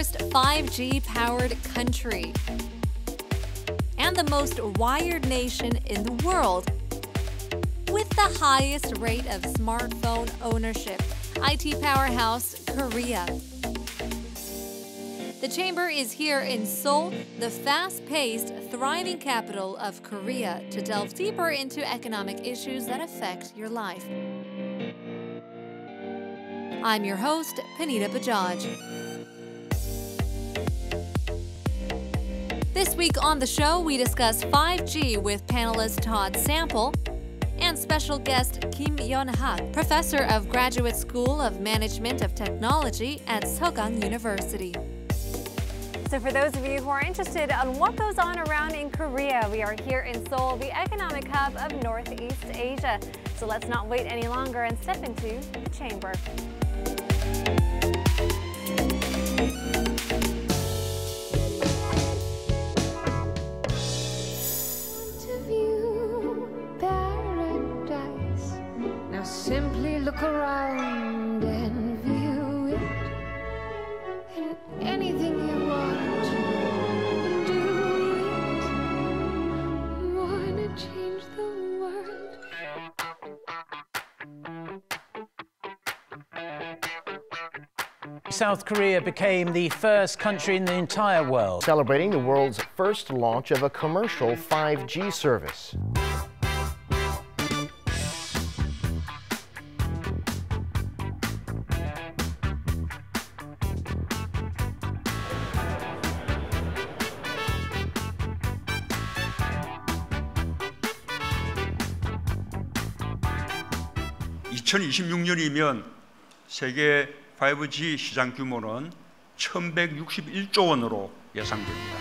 first 5G-powered country and the most wired nation in the world with the highest rate of smartphone ownership, IT powerhouse Korea. The Chamber is here in Seoul, the fast-paced, thriving capital of Korea, to delve deeper into economic issues that affect your life. I'm your host, Panita Bajaj. This week on the show, we discuss 5G with panelist Todd Sample and special guest Kim Yeon-hak, professor of Graduate School of Management of Technology at Sogang University. So for those of you who are interested on what goes on around in Korea, we are here in Seoul, the economic hub of Northeast Asia. So let's not wait any longer and step into the Chamber. Now simply look around and view it in anything you want. South Korea became the first country in the entire world celebrating the world's first launch of a commercial 5G service. (2026년이면) 세계 5G 시장 규모는 1,161조 원으로 예상됩니다.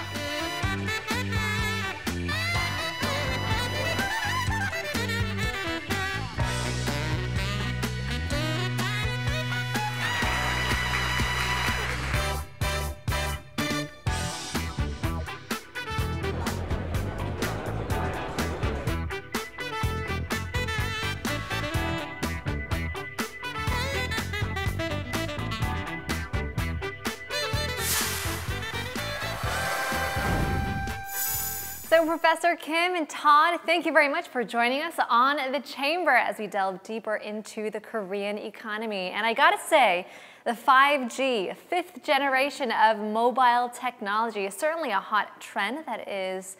So Professor Kim and Todd, thank you very much for joining us on The Chamber as we delve deeper into the Korean economy. And I gotta say, the 5G, fifth generation of mobile technology, is certainly a hot trend that is,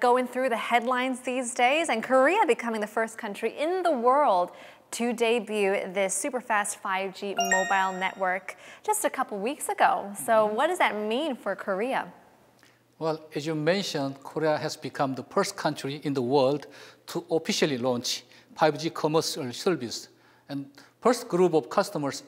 going through the headlines these days, and Korea becoming the first country in the world to debut this super fast 5G mobile network just a couple weeks ago. So what does that mean for Korea? Well, as you mentioned, Korea has become the first country in the world to officially launch 5G commercial service. And first group of customers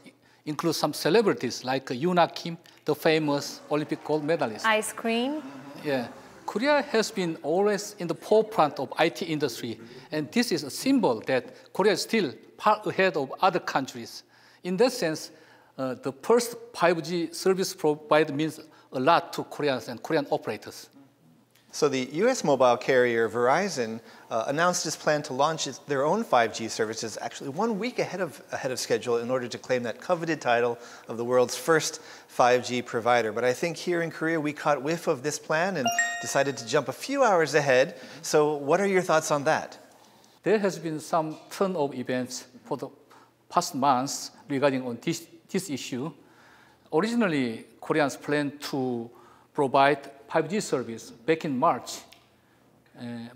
includes some celebrities like Yuna Kim, the famous Olympic gold medalist. Ice cream. Yeah. Korea has been always in the forefront of IT industry. And this is a symbol that Korea is still far ahead of other countries. In that sense, the first 5G service provider means a lot to Koreans and Korean operators. So the US mobile carrier Verizon announced its plan to launch their own 5G services actually 1 week ahead of schedule in order to claim that coveted title of the world's first 5G provider. But I think here in Korea we caught whiff of this plan and decided to jump a few hours ahead. So what are your thoughts on that? There has been some turn of events for the past months regarding on this issue. Originally, Koreans planned to provide 5G service back in March.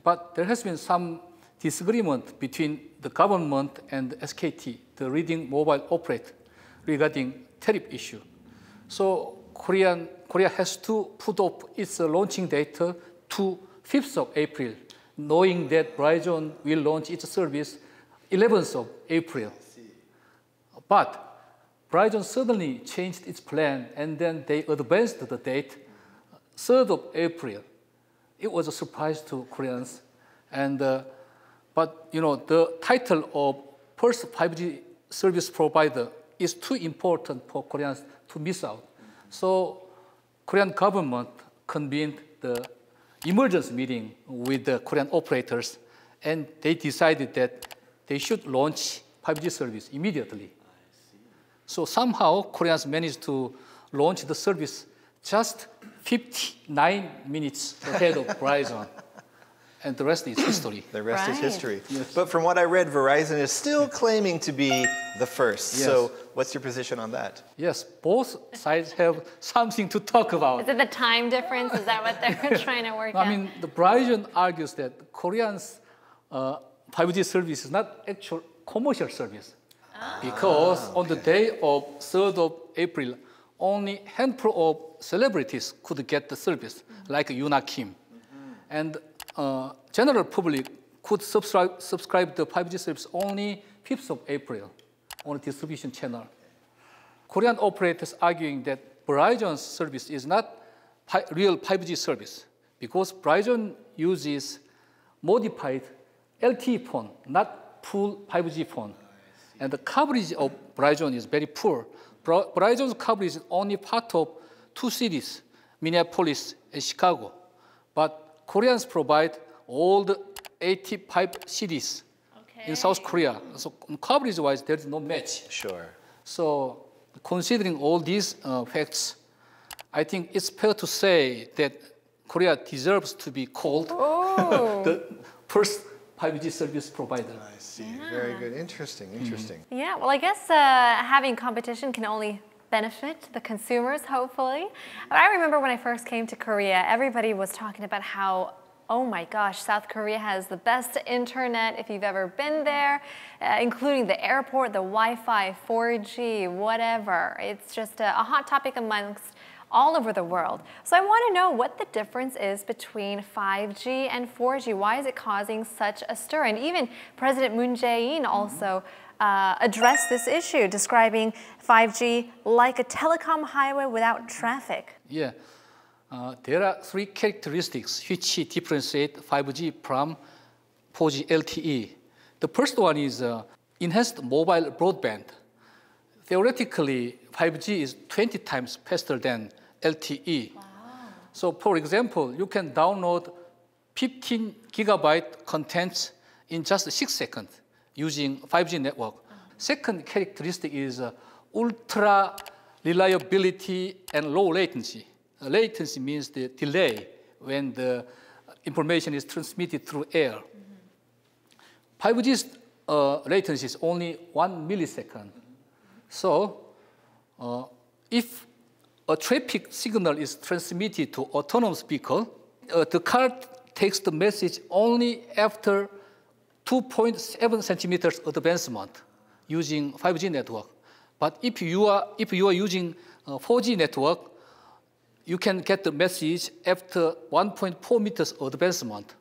But there has been some disagreement between the government and SKT, the leading mobile operator, regarding tariff issue. So Korea has to put up its launching date to 5th of April, knowing that Verizon will launch its service 11th of April. But Verizon suddenly changed its plan, and then they advanced the date, 3rd of April. It was a surprise to Koreans. And, but, the title of first 5G service provider is too important for Koreans to miss out. So Korean government convened the emergency meeting with the Korean operators, and they decided that they should launch 5G service immediately. So somehow Koreans managed to launched the service just 59 minutes ahead of Verizon. And the rest is history. The rest is history. Yes. But from what I read, Verizon is still claiming to be the first. Yes. So what's your position on that? Yes, both sides have something to talk about. Is it the time difference? Is that what they're trying to work out? I mean, the Verizon argues that Koreans' 5G service is not actual commercial service. Oh. Because on the day of 3rd of April, only a handful of celebrities could get the service, like Yuna Kim. And general public could subscribe to 5G service only 5th of April on a distribution channel. Korean operators arguing that Verizon's service is not real 5G service because Verizon uses modified LTE phone, not full 5G phone. And the coverage of Verizon is very poor. Verizon's coverage is only part of 2 cities, Minneapolis and Chicago. But Koreans provide all the 85 cities in South Korea. So coverage-wise, there is no match. Sure. So considering all these facts, I think it's fair to say that Korea deserves to be called the first 5G service provider. I see. Yeah. Very good. Interesting. Interesting. Yeah. Well, I guess having competition can only benefit the consumers, hopefully. But I remember when I first came to Korea, everybody was talking about how, oh my gosh, South Korea has the best internet if you've ever been there, including the airport, the Wi-Fi, 4G, whatever. It's just a hot topic amongst all over the world. So I want to know what the difference is between 5G and 4G. Why is it causing such a stir? And even President Moon Jae-in also address this issue, describing 5G like a telecom highway without traffic. Yeah, there are 3 characteristics which differentiate 5G from 4G LTE. The first one is enhanced mobile broadband. Theoretically, 5G is 20 times faster than LTE. Wow. So for example, you can download 15 GB contents in just 6 seconds. Using 5G network. Second characteristic is ultra reliability and low latency. Latency means the delay when the information is transmitted through air. 5G's latency is only 1 millisecond. So if a traffic signal is transmitted to autonomous vehicle, the car takes the message only after 2.7 centimeters advancement using 5G network. But if you are using 4G network, you can get the message after 1.4 meters advancement.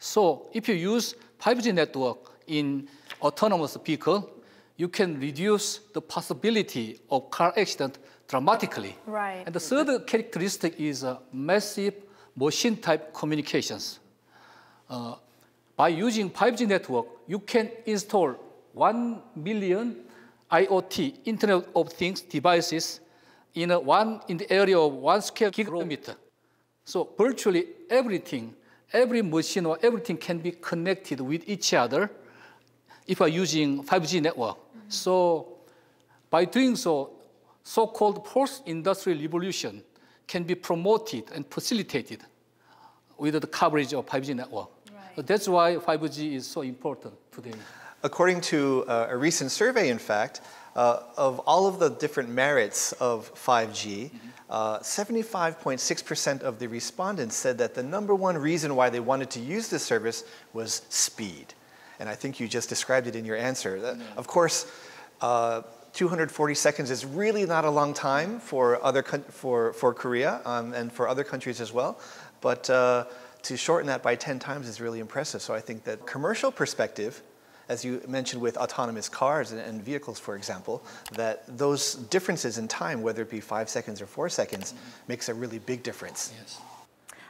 So if you use 5G network in autonomous vehicle, you can reduce the possibility of car accident dramatically. Right. And the third characteristic is massive machine-type communications. By using 5G network, you can install 1 million IoT, Internet of Things devices in, in the area of 1 square kilometer. So virtually everything, every machine or everything can be connected with each other if I'm using 5G network. So by doing so, so-called fourth industrial revolution can be promoted and facilitated with the coverage of 5G network. That's why 5G is so important today. According to a recent survey, in fact, of all of the different merits of 5G, 75.6% of the respondents said that the #1 reason why they wanted to use this service was speed. And I think you just described it in your answer. Of course, 240 seconds is really not a long time for Korea and for other countries as well. But to shorten that by 10 times is really impressive. So I think that commercial perspective, as you mentioned with autonomous cars and vehicles, for example, that those differences in time, whether it be 5 seconds or 4 seconds, makes a really big difference. Yes.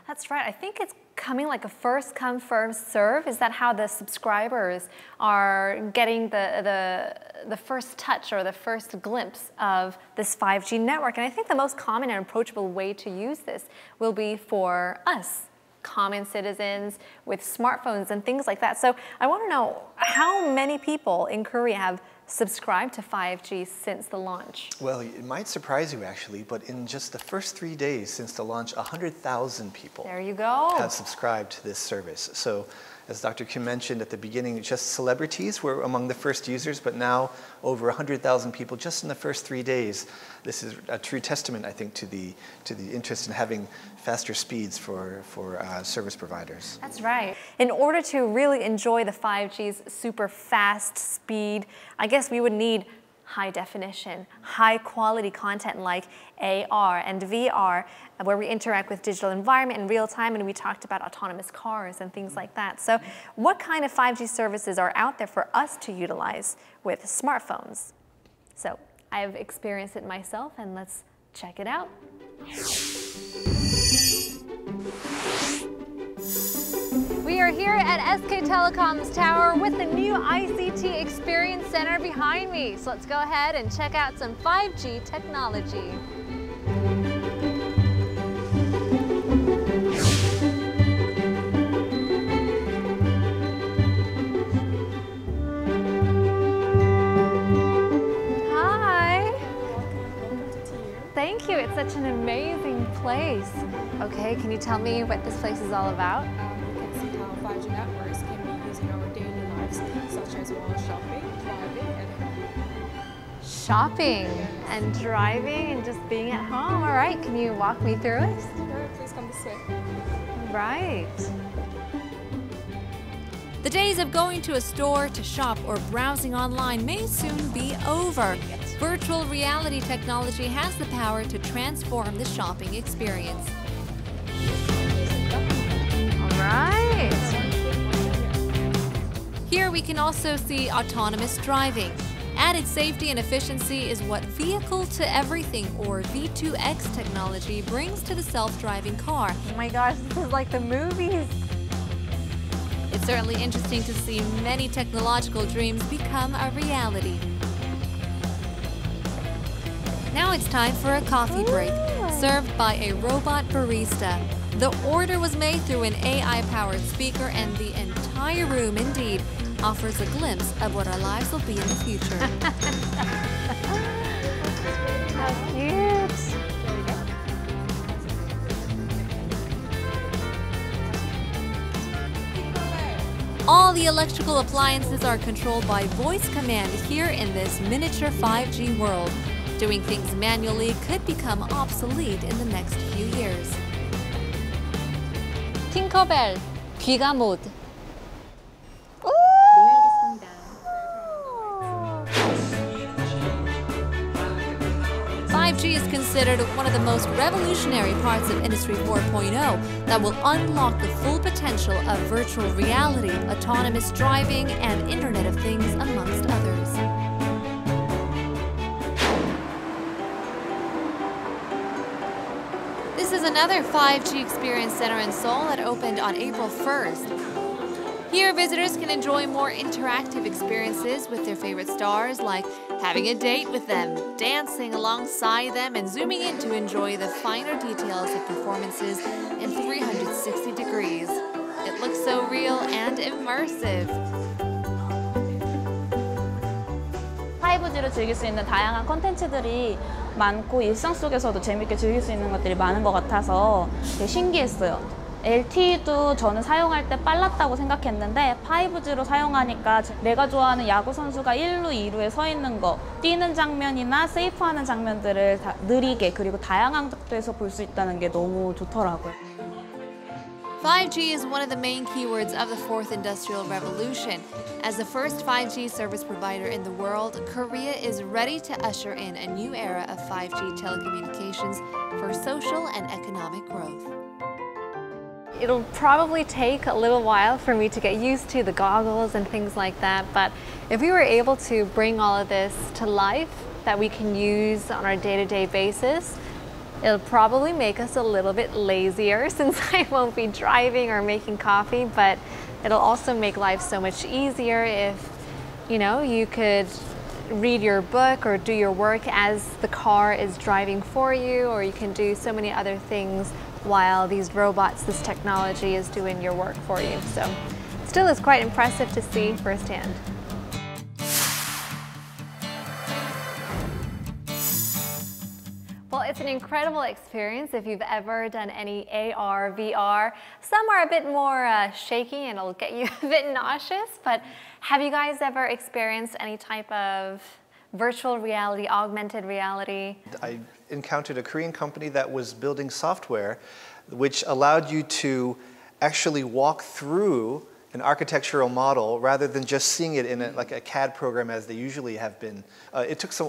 That's right. I think it's coming like a first come, first serve. Is that how the subscribers are getting the first touch or the first glimpse of this 5G network? And I think the most common and approachable way to use this will be for us, common citizens with smartphones and things like that. So I want to know how many people in Korea have subscribed to 5G since the launch? Well, it might surprise you actually, but in just the first 3 days since the launch, 100,000 people have subscribed to this service. So as Dr. Kim mentioned at the beginning, just celebrities were among the first users, but now over 100,000 people just in the first 3 days. This is a true testament, I think, to the interest in having faster speeds for service providers. That's right. In order to really enjoy the 5G's super fast speed, I guess we would need high definition, high quality content like AR and VR, where we interact with digital environment in real time, and we talked about autonomous cars and things like that. So what kind of 5G services are out there for us to utilize with smartphones? So I've experienced it myself, and let's check it out. We are here at SK Telecom's tower with the new ICT Experience Center behind me. So let's go ahead and check out some 5G technology. Hi. Welcome to you. Thank you. It's such an amazing place. Okay, can you tell me what this place is all about? Networks can be used in our daily lives, such as shopping, driving, and home. Shopping and driving and just being at home. All right, can you walk me through it? Sure, please come this way. Right. The days of going to a store to shop or browsing online may soon be over. Virtual reality technology has the power to transform the shopping experience. All right. Here we can also see autonomous driving. Added safety and efficiency is what vehicle-to-everything or V2X technology brings to the self-driving car. Oh my gosh, this is like the movies. It's certainly interesting to see many technological dreams become a reality. Now it's time for a coffee break, served by a robot barista. The order was made through an AI-powered speaker, and the entire room indeed offers a glimpse of what our lives will be in the future. How cute! All the electrical appliances are controlled by voice command here in this miniature 5G world. Doing things manually could become obsolete in the next few years. 팅커벨 귀가 모드. Ooh. 5G is considered one of the most revolutionary parts of Industry 4.0 that will unlock the full potential of virtual reality, autonomous driving, and Internet of Things, amongst others. This is another 5G Experience Center in Seoul that opened on April 1st. Here, visitors can enjoy more interactive experiences with their favorite stars, like having a date with them, dancing alongside them, and zooming in to enjoy the finer details of performances in 360 degrees. It looks so real and immersive. 5G로 즐길 수 있는 다양한 콘텐츠들이 많고 일상 속에서도 재밌게 즐길 수 있는 것들이 많은 것 같아서 되게 신기했어요. LTE도 저는 사용할 때 빨랐다고 생각했는데 5G로 사용하니까 내가 좋아하는 야구 선수가 1루, 2루에 서 있는 거, 뛰는 장면이나 세이프하는 장면들을 다 느리게 그리고 다양한 각도에서 볼 수 있다는 게 너무 좋더라고요. 5G is one of the main keywords of the Fourth Industrial Revolution. As the first 5G service provider in the world, Korea is ready to usher in a new era of 5G telecommunications for social and economic growth. It'll probably take a little while for me to get used to the goggles and things like that, but if we were able to bring all of this to life that we can use on our day-to-day basis, it'll probably make us a little bit lazier since I won't be driving or making coffee, but it'll also make life so much easier if, you know, you could read your book or do your work as the car is driving for you, or you can do so many other things while these robots, this technology is doing your work for you. So still is quite impressive to see firsthand. it's an incredible experience if you've ever done any AR, VR. Some are a bit more shaky and it'll get you a bit nauseous, but have you guys ever experienced any type of virtual reality, augmented reality? I encountered a Korean company that was building software which allowed you to actually walk through an architectural model rather than just seeing it in a, like a CAD program as they usually have been. It took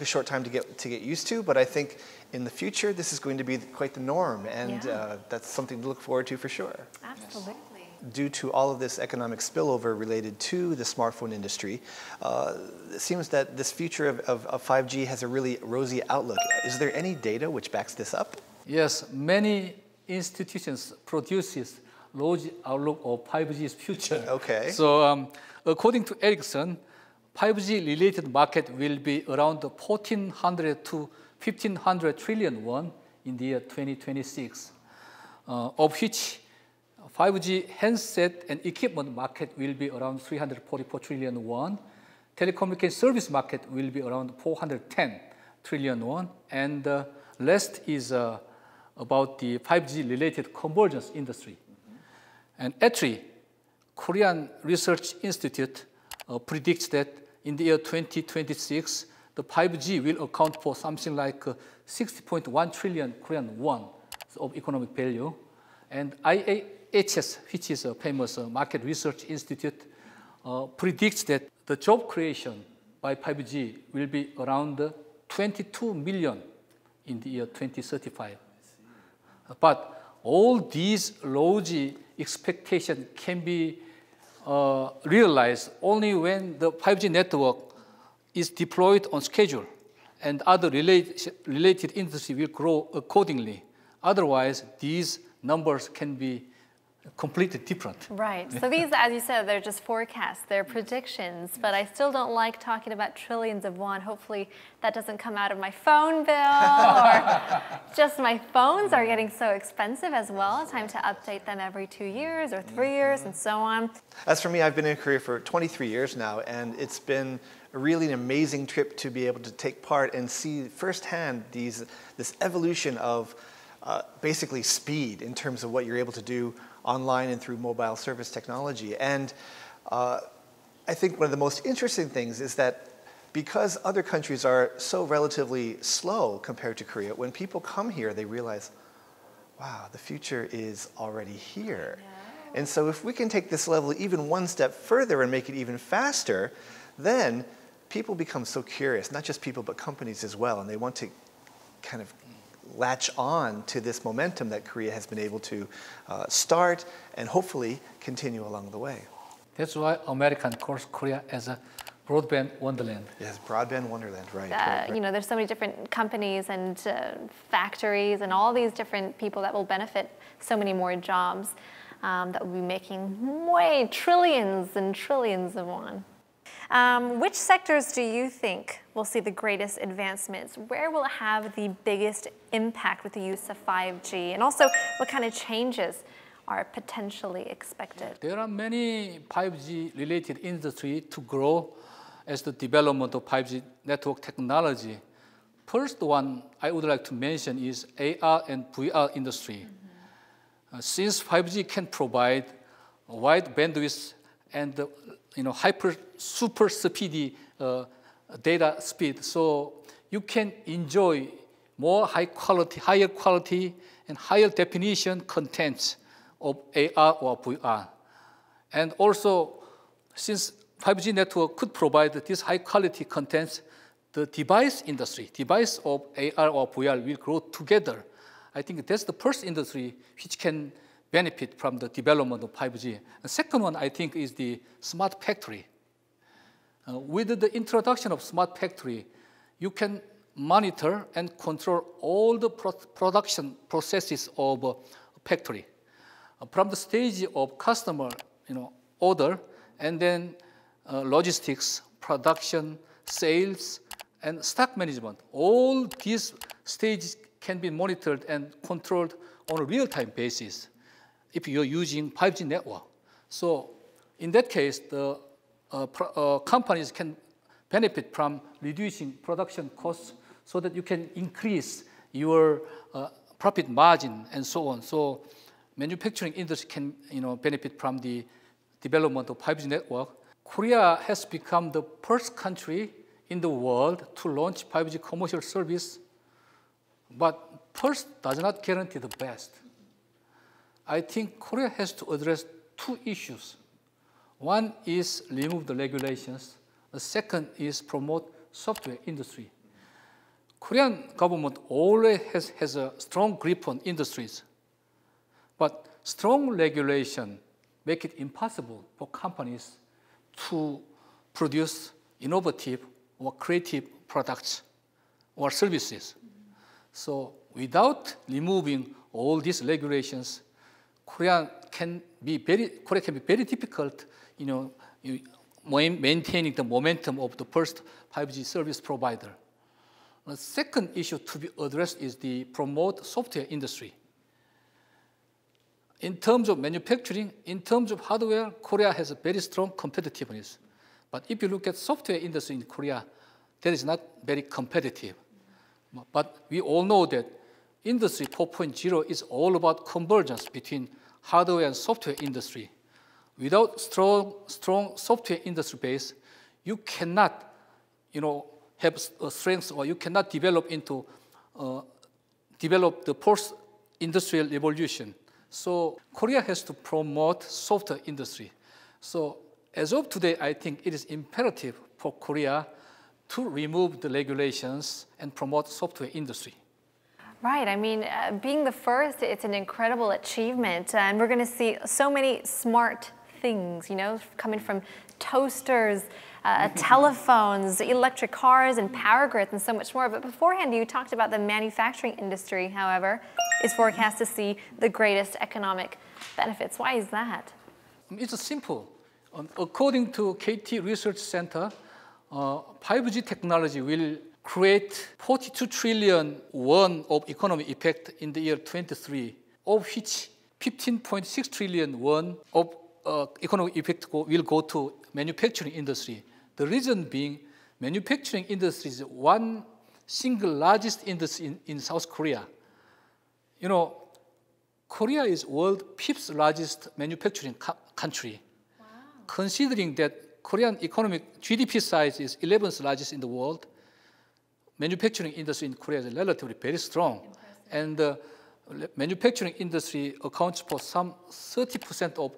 a short time to get used to, but I think in the future this is going to be quite the norm, and yeah. That's something to look forward to for sure. Absolutely. Yes. Due to all of this economic spillover related to the smartphone industry, it seems that this future of 5G has a really rosy outlook. Is there any data which backs this up? Yes, many institutions produces rosy outlook of 5G's future. Okay. So according to Ericsson, 5G related market will be around 1,400 to 1,500 trillion won in the year 2026, of which 5G handset and equipment market will be around 344 trillion won, telecommunication service market will be around 410 trillion won, and the rest is about the 5G related convergence industry. And ETRI, Korean Research Institute, predicts that in the year 2026, the 5G will account for something like 60.1 trillion Korean won of economic value. And IHS, which is a famous market research institute, predicts that the job creation by 5G will be around 22 million in the year 2035. But all these rosy expectation can be realized only when the 5G network is deployed on schedule and other related industry will grow accordingly. Otherwise, these numbers can be completely different. Right. So these, as you said, they're just forecasts, they're predictions, but I still don't like talking about trillions of won. Hopefully that doesn't come out of my phone bill, or just my phones are getting so expensive as well. Time to update them every 2 years or 3 years and so on. As for me, I've been in Korea for 23 years now, and it's been really an amazing trip to be able to take part and see firsthand this evolution of basically speed in terms of what you're able to do online and through mobile service technology. And I think one of the most interesting things is that because other countries are so relatively slow compared to Korea, when people come here, they realize, wow, the future is already here. Yeah. And so if we can take this level even one step further and make it even faster, then people become so curious, not just people, but companies as well. And they want to kind of latch on to this momentum that Korea has been able to start and hopefully continue along the way. That's why American calls Korea as a broadband wonderland. Yes, broadband wonderland, right. You know, there's so many different companies and factories and all these different people that will benefit so many more jobs that will be making way trillions and trillions of won. Which sectors do you think will see the greatest advancements? Where will it have the biggest impact with the use of 5G? And also, what kind of changes are potentially expected? There are many 5G-related industries to grow as the development of 5G network technology. First one I would like to mention is AR and VR industry. Since 5G can provide wide bandwidth and super speedy data speed, so you can enjoy more higher quality and higher definition contents of AR or VR. And also, since 5G network could provide this high quality contents, the device of AR or VR will grow together. I think that's the first industry which can benefit from the development of 5G. The second one, I think, is the smart factory. With the introduction of smart factory, you can monitor and control all the production processes of a factory. From the stage of customer order, and then logistics, production, sales, and stock management. All these stages can be monitored and controlled on a real-time basis if you're using 5G network. So in that case, the companies can benefit from reducing production costs so that you can increase your profit margin, and so on. So manufacturing industry can, benefit from the development of 5G network. Korea has become the first country in the world to launch 5G commercial service, but first does not guarantee the best. I think Korea has to address two issues. One is remove the regulations. The second is promote software industry. Korean government always has a strong grip on industries, but strong regulation make it impossible for companies to produce innovative or creative products or services. So without removing all these regulations, Korea can be very difficult, maintaining the momentum of the first 5G service provider. The second issue to be addressed is the promote software industry. In terms of manufacturing, in terms of hardware, Korea has a very strong competitiveness. But if you look at software industry in Korea, that is not very competitive. But we all know that Industry 4.0 is all about convergence between hardware and software industry. Without strong software industry base, you cannot, have strengths, or you cannot develop into the post-industrial revolution. So Korea has to promote software industry. So as of today, I think it is imperative for Korea to remove the regulations and promote software industry. Right. I mean, being the first, it's an incredible achievement. And we're going to see so many smart things, coming from toasters, telephones, electric cars, and power grids, and so much more. But beforehand, you talked about the manufacturing industry, however, is forecast to see the greatest economic benefits. Why is that? It's simple. According to KT Research Center, 5G technology will create 42 trillion won of economic effect in the year 23, of which 15.6 trillion won of economic effect will go to manufacturing industry. The reason being, manufacturing industry is one single largest industry in South Korea. Korea is world 5th largest manufacturing country. Wow. Considering that Korean economic GDP size is 11th largest in the world, manufacturing industry in Korea is relatively very strong. Impressive. And the manufacturing industry accounts for some 30% of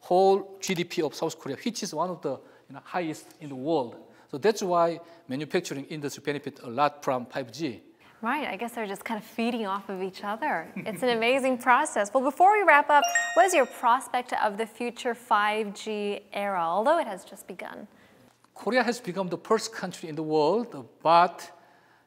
whole GDP of South Korea, which is one of the highest in the world. So that's why manufacturing industry benefits a lot from 5G. Right, I guess they're just kind of feeding off of each other. It's an amazing process. Well, before we wrap up, what is your prospect of the future 5G era, although it has just begun? Korea has become the first country in the world, but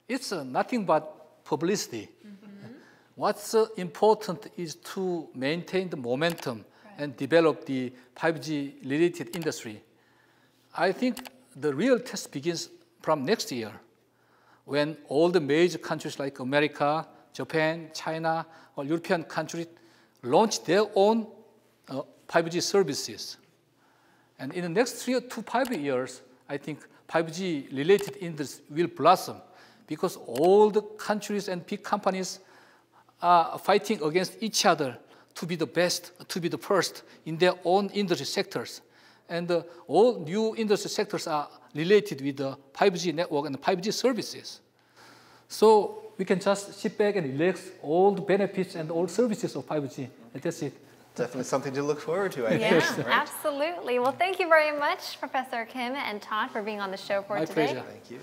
it's nothing but publicity. Mm-hmm. What's important is to maintain the momentum, right, and develop the 5G-related industry. I think the real test begins from next year, when all the major countries like America, Japan, China, or European countries launch their own 5G services. And in the next 3 to 5 years, I think 5G-related industry will blossom, because all the countries and big companies are fighting against each other to be the best, to be the first in their own industry sectors. And all new industry sectors are related with the 5G network and the 5G services. So we can just sit back and relax all the benefits and all services of 5G. And that's it. Definitely something to look forward to, I think. Yeah, right? Absolutely. Well, thank you very much, Professor Kim and Todd, for being on the show for today. My pleasure. Thank you.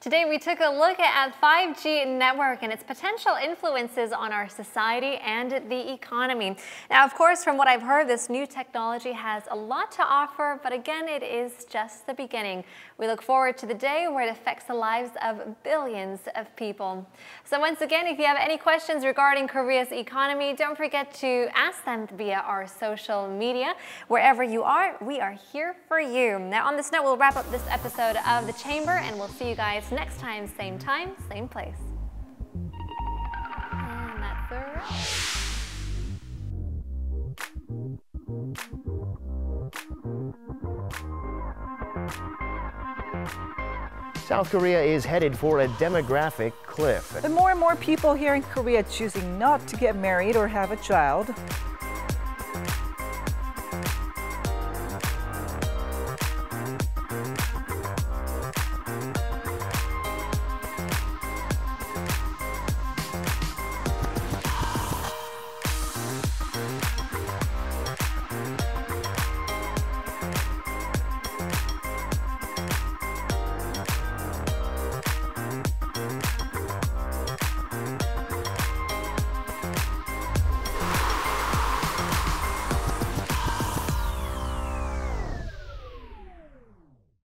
Today we took a look at 5G network and its potential influences on our society and the economy. Now, of course, from what I've heard, this new technology has a lot to offer, but again, it is just the beginning. We look forward to the day where it affects the lives of billions of people. So once again, if you have any questions regarding Korea's economy, don't forget to ask them via our social media. Wherever you are, we are here for you. Now, on this note, we'll wrap up this episode of The Chamber, and we'll see you guys next time, same place. And that's a wrap. South Korea is headed for a demographic cliff. With more and more people here in Korea choosing not to get married or have a child.